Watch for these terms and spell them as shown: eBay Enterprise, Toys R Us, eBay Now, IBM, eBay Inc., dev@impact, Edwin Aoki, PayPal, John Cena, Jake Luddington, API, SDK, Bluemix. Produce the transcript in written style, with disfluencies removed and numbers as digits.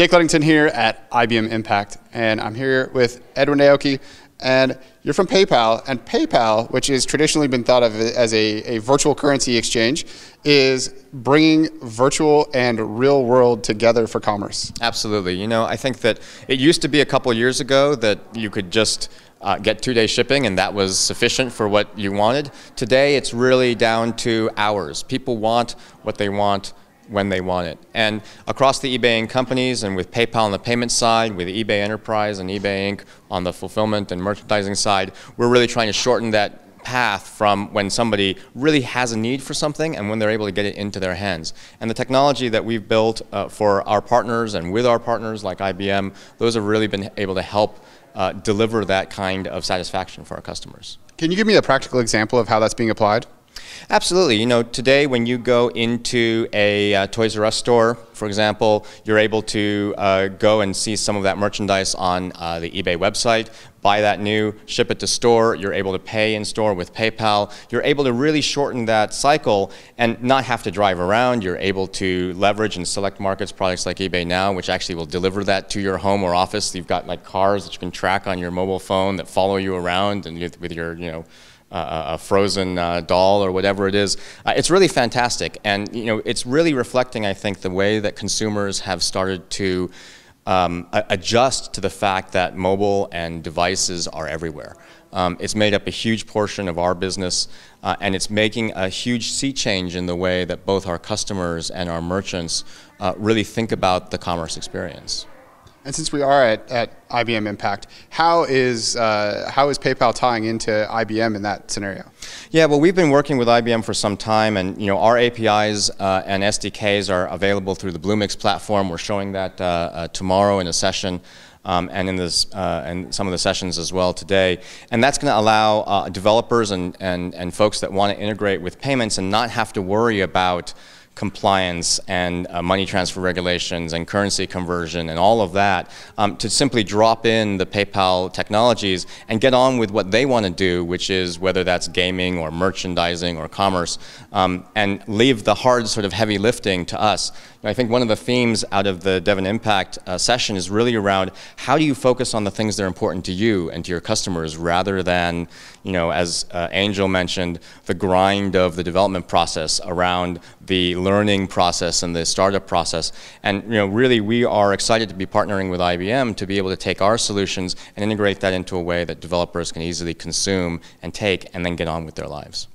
Jake Luddington here at IBM Impact, and I'm here with Edwin Aoki, and you're from PayPal, and PayPal, which has traditionally been thought of as a virtual currency exchange, is bringing virtual and real world together for commerce. Absolutely. You know, I think that it used to be a couple years ago that you could just get 2-day shipping, and that was sufficient for what you wanted. Today, it's really down to hours. People want what they want when they want it. And across the eBay Inc. companies, and with PayPal on the payment side, with eBay Enterprise and eBay Inc. on the fulfillment and merchandising side, we're really trying to shorten that path from when somebody really has a need for something and when they're able to get it into their hands. And the technology that we've built for our partners and with our partners like IBM, those have really been able to help deliver that kind of satisfaction for our customers. Can you give me a practical example of how that's being applied? Absolutely. You know, today when you go into a Toys R Us store, for example, you're able to go and see some of that merchandise on the eBay website, buy that new, ship it to store, you're able to pay in store with PayPal. You're able to really shorten that cycle and not have to drive around. You're able to leverage and select markets, products like eBay Now, which actually will deliver that to your home or office. You've got like cars that you can track on your mobile phone that follow you around and with your, you know, a frozen doll or whatever it is. It's really fantastic, and you know, it's really reflecting, I think, the way that consumers have started to adjust to the fact that mobile and devices are everywhere. It's made up a huge portion of our business, and it's making a huge sea change in the way that both our customers and our merchants really think about the commerce experience. And since we are at IBM Impact, how is PayPal tying into IBM in that scenario? Yeah, well, we've been working with IBM for some time, and you know, our APIs and SDKs are available through the Bluemix platform. We're showing that tomorrow in a session, and in this and some of the sessions as well today. And that's going to allow developers and folks that want to integrate with payments and not have to worry about compliance and money transfer regulations and currency conversion and all of that, to simply drop in the PayPal technologies and get on with what they want to do, which is whether that's gaming or merchandising or commerce, and leave the hard sort of heavy lifting to us. And I think one of the themes out of the Dev Impact session is really around how do you focus on the things that are important to you and to your customers rather than, you know, as Angel mentioned, the grind of the development process around the learning process and the startup process. And you know, really, we are excited to be partnering with IBM to be able to take our solutions and integrate that into a way that developers can easily consume and take and then get on with their lives.